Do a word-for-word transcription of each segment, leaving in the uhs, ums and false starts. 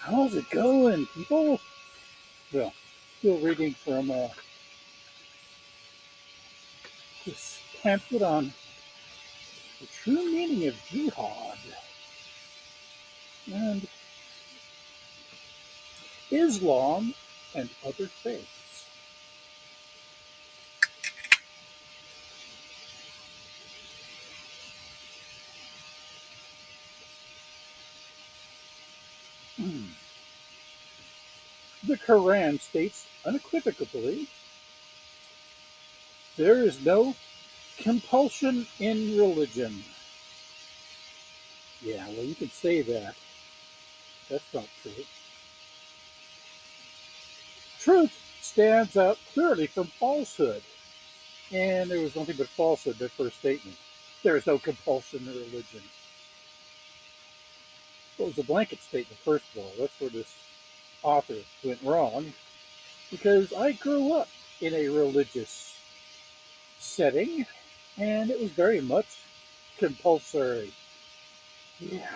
How's it going, people? Well, still reading from uh, this pamphlet on the true meaning of jihad. And Islam and other faiths. Mm. The Quran states unequivocally, there is no compulsion in religion. Yeah, well, you can say that. That's not true. Truth stands out clearly from falsehood. And there was nothing but falsehood in that first statement. There is no compulsion in religion. It was a blanket statement, first of all. That's where this author went wrong. Because I grew up in a religious setting, and it was very much compulsory. Yeah.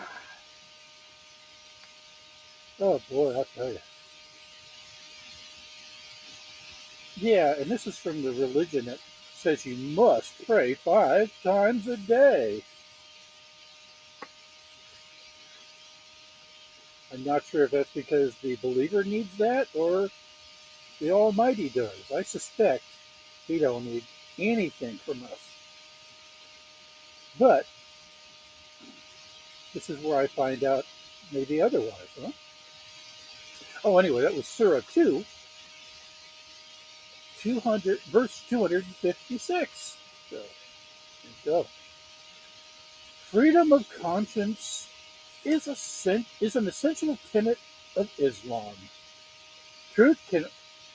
Oh boy, I'll tell you. Yeah, and this is from the religion that says you must pray five times a day. I'm not sure if that's because the believer needs that or the Almighty does. I suspect He don't need anything from us. But this is where I find out maybe otherwise, huh? Oh, anyway, that was Surah two. two hundred, verse two hundred fifty-six. So, there you go. Freedom of conscience is a is an essential tenet of Islam. Truth can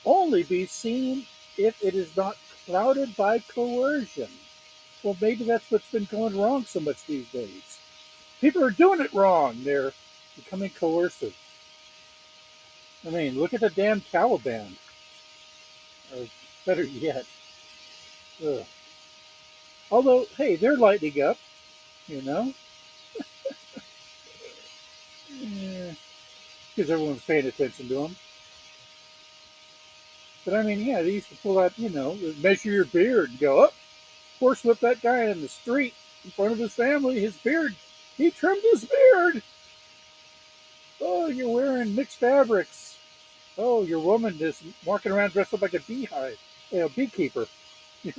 only be seen if it is not clouded by coercion. Well, maybe that's what's been going wrong so much these days. People are doing it wrong. They're becoming coercive. I mean, look at the damn Taliban. Or better yet. Ugh. Although, hey, they're lightening up, you know? Because everyone's paying attention to them. But I mean, yeah, they used to pull out, you know, measure your beard and go up. Horsewhip that guy in the street in front of his family. His beard, he trimmed his beard. Oh, you're wearing mixed fabrics. Oh, your woman is walking around dressed up like a beehive, you know, beekeeper. You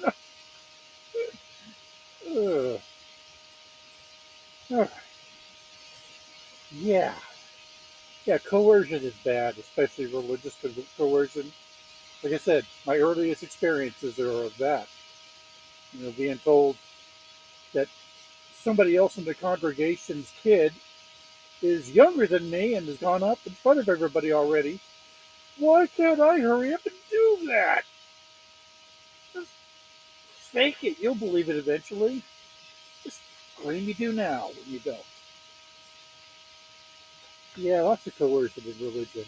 know? uh. Yeah. Yeah, coercion is bad, especially religious co coercion. Like I said, my earliest experiences are of that. You know, being told that somebody else in the congregation's kid is younger than me and has gone up in front of everybody already. Why can't I hurry up and do that? Just fake it. You'll believe it eventually. Just claim you do now when you don't. Yeah, lots of coercion in religion.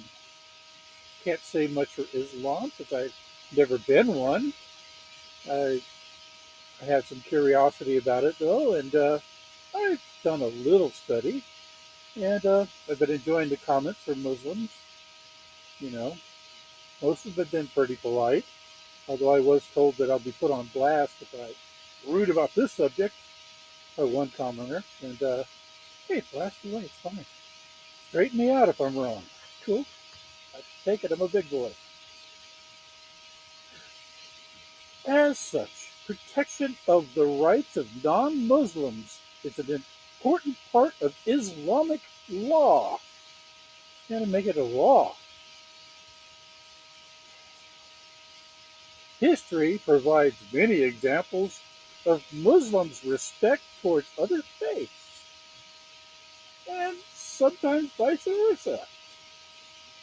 Can't say much for Islam since I've never been one. I, I had some curiosity about it, though, and uh, I've done a little study. And uh, I've been enjoying the comments from Muslims. You know, most of them have been pretty polite, although I was told that I'll be put on blast if I'm rude about this subject by one commenter. And, uh, hey, blast away, it's fine. Straighten me out if I'm wrong. Cool. I take it, I'm a big boy. As such, protection of the rights of non-Muslims is an important part of Islamic law. You gotta make it a law. History provides many examples of Muslims' respect towards other faiths, and sometimes vice versa.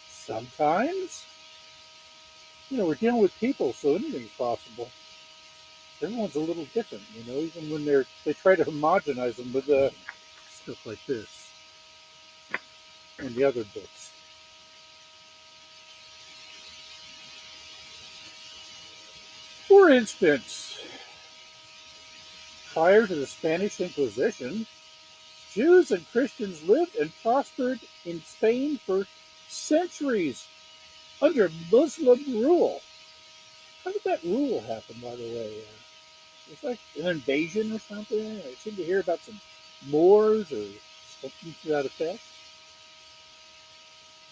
Sometimes, you know, we're dealing with people, so anything's possible. Everyone's a little different, you know, even when they're, they try to homogenize them with uh, stuff like this and the other books. For instance, prior to the Spanish Inquisition, Jews and Christians lived and prospered in Spain for centuries under Muslim rule. How did that rule happen, by the way? Uh, it's like an invasion or something. I seem to hear about some Moors or something to that effect.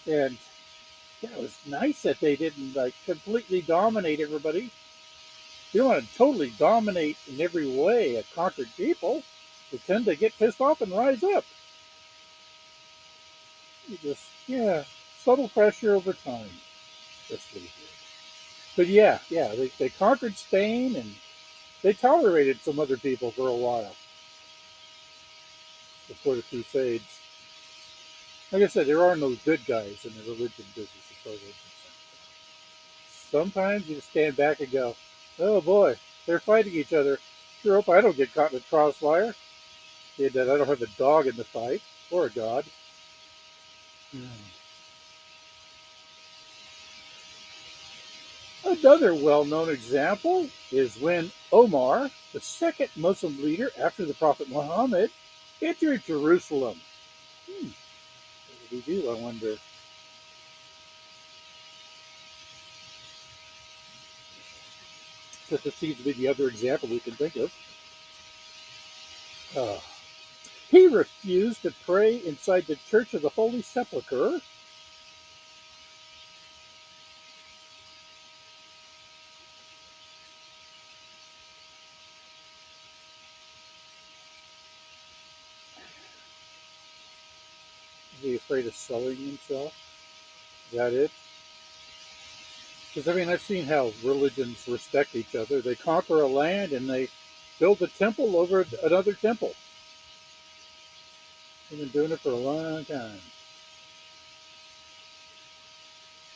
And yeah, it was nice that they didn't like completely dominate everybody. You don't want to totally dominate in every way a conquered people. They tend to get pissed off and rise up. You just, yeah, subtle pressure over time. That's what it is. But yeah, yeah, they, they conquered Spain and they tolerated some other people for a while before the Crusades. Like I said, there are no good guys in the religion business as far as I'm concerned. Sometimes you just stand back and go, oh boy, they're fighting each other. Sure hope I don't get caught in a crossfire. And that I don't have a dog in the fight, or a god. Mm. Another well-known example is when Omar, the second Muslim leader after the Prophet Muhammad, entered Jerusalem. Hmm. What did he do, I wonder? That seems to be the other example we can think of. Uh, he refused to pray inside the Church of the Holy Sepulchre. Is he afraid of selling himself? Is that it? Because, I mean, I've seen how religions respect each other. They conquer a land and they build a temple over another temple. They've been doing it for a long time.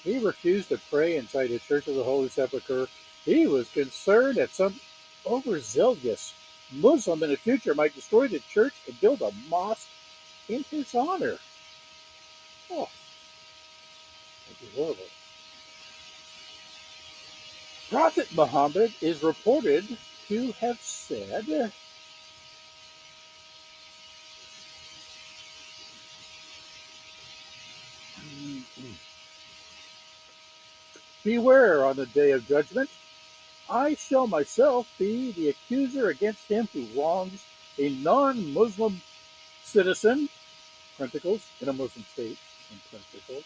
He refused to pray inside the Church of the Holy Sepulchre. He was concerned that some overzealous Muslim in the future might destroy the church and build a mosque in his honor. Oh, that'd be horrible. Prophet Muhammad is reported to have said, beware on the day of judgment. I shall myself be the accuser against him who wrongs a non-Muslim citizen, Pentacles, in a Muslim state, in Pentacles,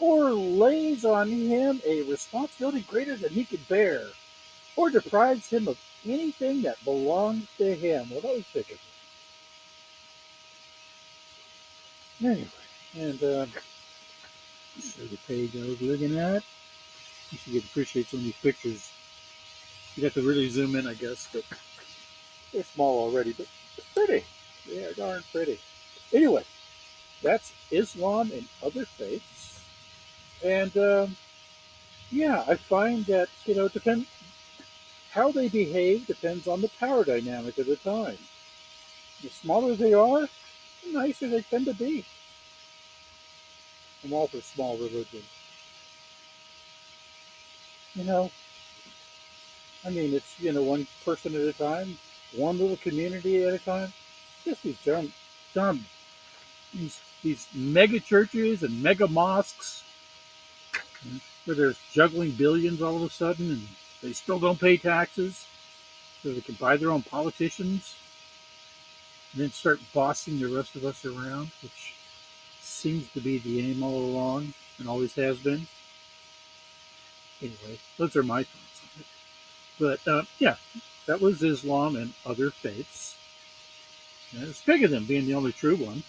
or lays on him a responsibility greater than he could bear, or deprives him of anything that belongs to him. Well, that was big. Anyway, and um, so the page I was looking at, you should appreciate some of these pictures. You'd have to really zoom in, I guess, but they're small already, but pretty. They are darn pretty. Anyway, that's Islam and other faiths. And, um, yeah, I find that, you know, depend, how they behave depends on the power dynamic of the time. The smaller they are, the nicer they tend to be. I'm all for small religion. You know, I mean, it's, you know, one person at a time, one little community at a time. Just these dumb, dumb, these, these mega churches and mega mosques, where they're juggling billions all of a sudden and they still don't pay taxes so they can buy their own politicians and then start bossing the rest of us around, which seems to be the aim all along and always has been. Anyway, those are my thoughts on it. But uh, yeah, that was Islam and other faiths. And it's big of them being the only true one.